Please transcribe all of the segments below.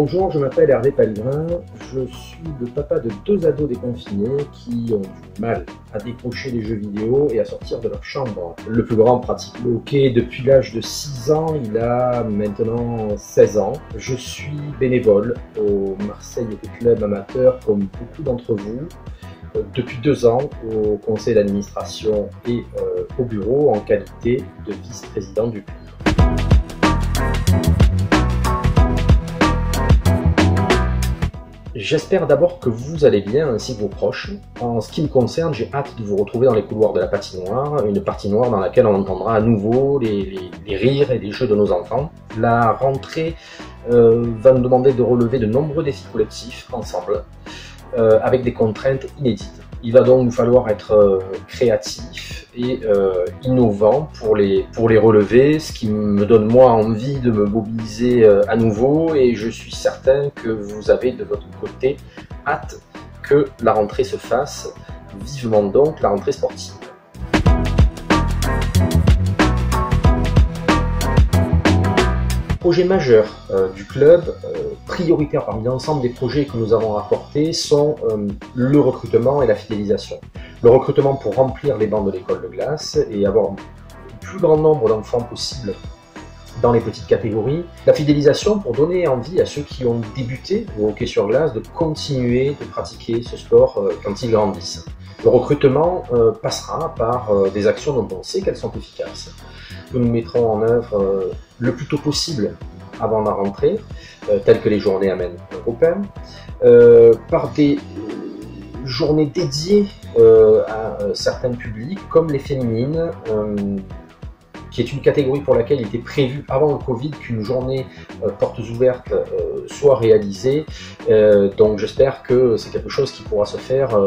Bonjour, je m'appelle Hervé Pellegrin, je suis le papa de deux ados déconfinés qui ont du mal à décrocher les jeux vidéo et à sortir de leur chambre. Le plus grand pratique le hockey depuis l'âge de 6 ans, il a maintenant 16 ans. Je suis bénévole au Marseille Hockey Club Amateur comme beaucoup d'entre vous. Depuis 2 ans au conseil d'administration et au bureau en qualité de vice-président du club. J'espère d'abord que vous allez bien ainsi que vos proches. En ce qui me concerne, j'ai hâte de vous retrouver dans les couloirs de la patinoire, une patinoire dans laquelle on entendra à nouveau les rires et les jeux de nos enfants. La rentrée va nous demander de relever de nombreux défis collectifs ensemble, avec des contraintes inédites. Il va donc nous falloir être créatif et innovant pour les relever, ce qui me donne moi envie de me mobiliser à nouveau, et je suis certain que vous avez de votre côté hâte que la rentrée se fasse, vivement donc la rentrée sportive. Projet majeur du club, prioritaire parmi l'ensemble des projets que nous avons apportés, sont le recrutement et la fidélisation. Le recrutement pour remplir les bancs de l'école de glace et avoir le plus grand nombre d'enfants possible dans les petites catégories. La fidélisation pour donner envie à ceux qui ont débuté au hockey sur glace de continuer de pratiquer ce sport quand ils grandissent. Le recrutement passera par des actions dont on sait qu'elles sont efficaces, que nous mettrons en œuvre le plus tôt possible avant la rentrée, telles que les journées Amène Open, par des journées dédiées à certains publics, comme les féminines, qui est une catégorie pour laquelle il était prévu avant le Covid qu'une journée portes ouvertes soit réalisée. Donc j'espère que c'est quelque chose qui pourra se faire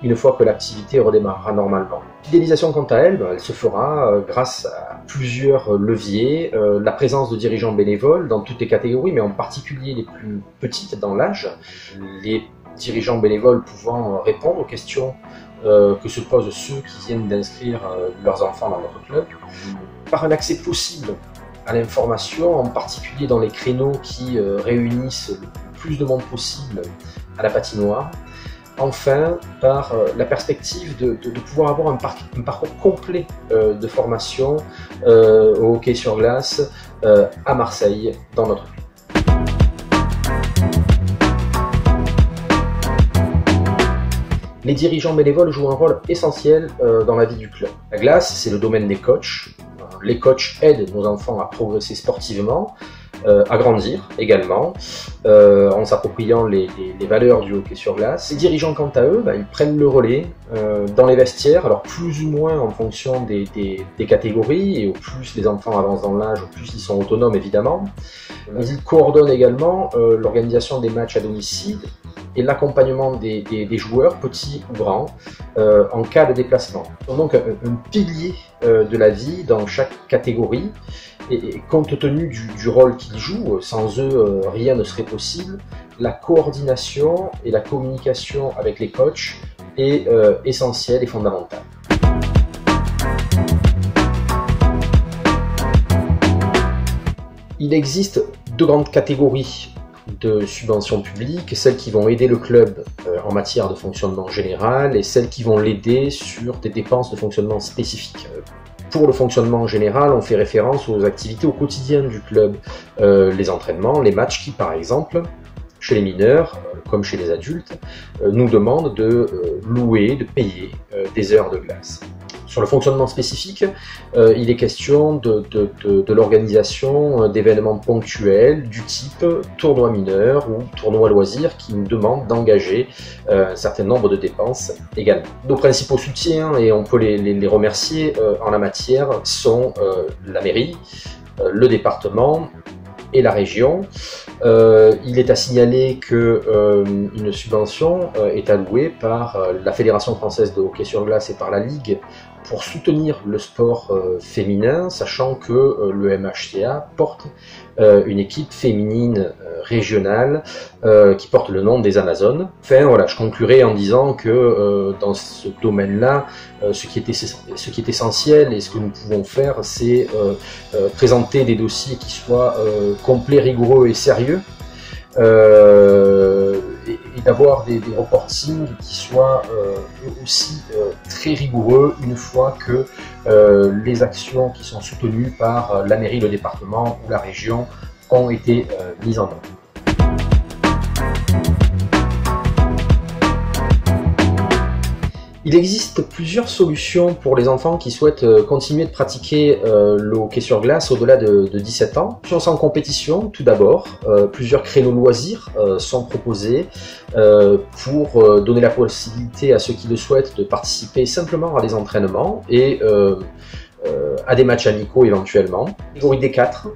une fois que l'activité redémarrera normalement. La fidélisation quant à elle, elle se fera grâce à plusieurs leviers. La présence de dirigeants bénévoles dans toutes les catégories, mais en particulier les plus petites dans l'âge. Les dirigeants bénévoles pouvant répondre aux questions que se posent ceux qui viennent d'inscrire leurs enfants dans notre club, par un accès possible à l'information, en particulier dans les créneaux qui réunissent le plus de monde possible à la patinoire. Enfin, par la perspective de pouvoir avoir un parcours complet de formation au hockey sur glace à Marseille, dans notre club. Les dirigeants bénévoles jouent un rôle essentiel dans la vie du club. La glace, c'est le domaine des coachs. Les coachs aident nos enfants à progresser sportivement, à grandir également, en s'appropriant les valeurs du hockey sur glace. Les dirigeants, quant à eux, ils prennent le relais dans les vestiaires, alors plus ou moins en fonction des catégories, et au plus les enfants avancent dans l'âge, au plus ils sont autonomes évidemment. Ils coordonnent également l'organisation des matchs à domicile et l'accompagnement des joueurs, petits ou grands, en cas de déplacement. Donc un pilier de la vie dans chaque catégorie, et compte tenu du rôle qu'ils jouent, sans eux rien ne serait possible, la coordination et la communication avec les coachs est essentielle et fondamentale. Il existe deux grandes catégories de subventions publiques, celles qui vont aider le club en matière de fonctionnement général et celles qui vont l'aider sur des dépenses de fonctionnement spécifiques. Pour le fonctionnement en général, on fait référence aux activités au quotidien du club, les entraînements, les matchs qui, par exemple, chez les mineurs comme chez les adultes, nous demandent de louer, de payer des heures de glace. Sur le fonctionnement spécifique, il est question de l'organisation d'événements ponctuels du type tournoi mineur ou tournoi loisir qui nous demande d'engager un certain nombre de dépenses également. Nos principaux soutiens, et on peut les remercier en la matière, sont la mairie, le département et la région. Il est à signaler que une subvention est allouée par la Fédération française de hockey sur glace et par la Ligue pour soutenir le sport féminin, sachant que le MHCA porte une équipe féminine régionale qui porte le nom des Amazones. Enfin voilà, je conclurai en disant que dans ce domaine-là, ce qui est essentiel et ce que nous pouvons faire, c'est présenter des dossiers qui soient complets, rigoureux et sérieux, et d'avoir des reportings qui soient eux aussi très rigoureux une fois que les actions qui sont soutenues par la mairie, le département ou la région ont été mises en œuvre. Il existe plusieurs solutions pour les enfants qui souhaitent continuer de pratiquer le hockey sur glace au-delà de 17 ans. Sans compétition, tout d'abord, plusieurs créneaux loisirs sont proposés pour donner la possibilité à ceux qui le souhaitent de participer simplement à des entraînements et à des matchs amicaux éventuellement. La catégorie D4,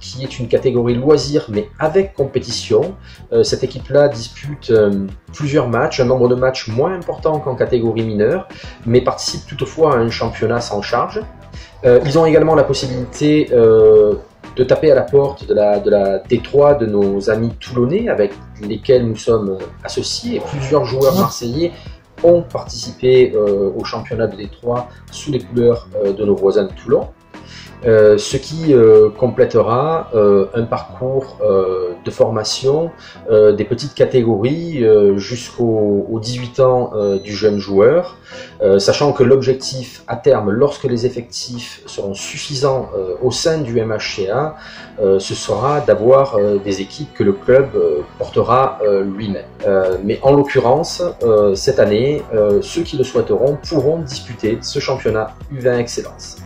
qui est une catégorie loisir mais avec compétition. Cette équipe-là dispute plusieurs matchs, un nombre de matchs moins important qu'en catégorie mineure, mais participe toutefois à un championnat sans charge. Ils ont également la possibilité de taper à la porte de la D3 de nos amis toulonnais avec lesquels nous sommes associés, et plusieurs joueurs marseillais ont participé au championnat de Détroit sous les couleurs de nos voisins de Toulon, ce qui complétera un parcours de formation des petites catégories jusqu'aux 18 ans du jeune joueur, sachant que l'objectif à terme, lorsque les effectifs seront suffisants au sein du MHCA, ce sera d'avoir des équipes que le club portera lui-même. Mais en l'occurrence, cette année, ceux qui le souhaiteront pourront disputer ce championnat U20 Excellence.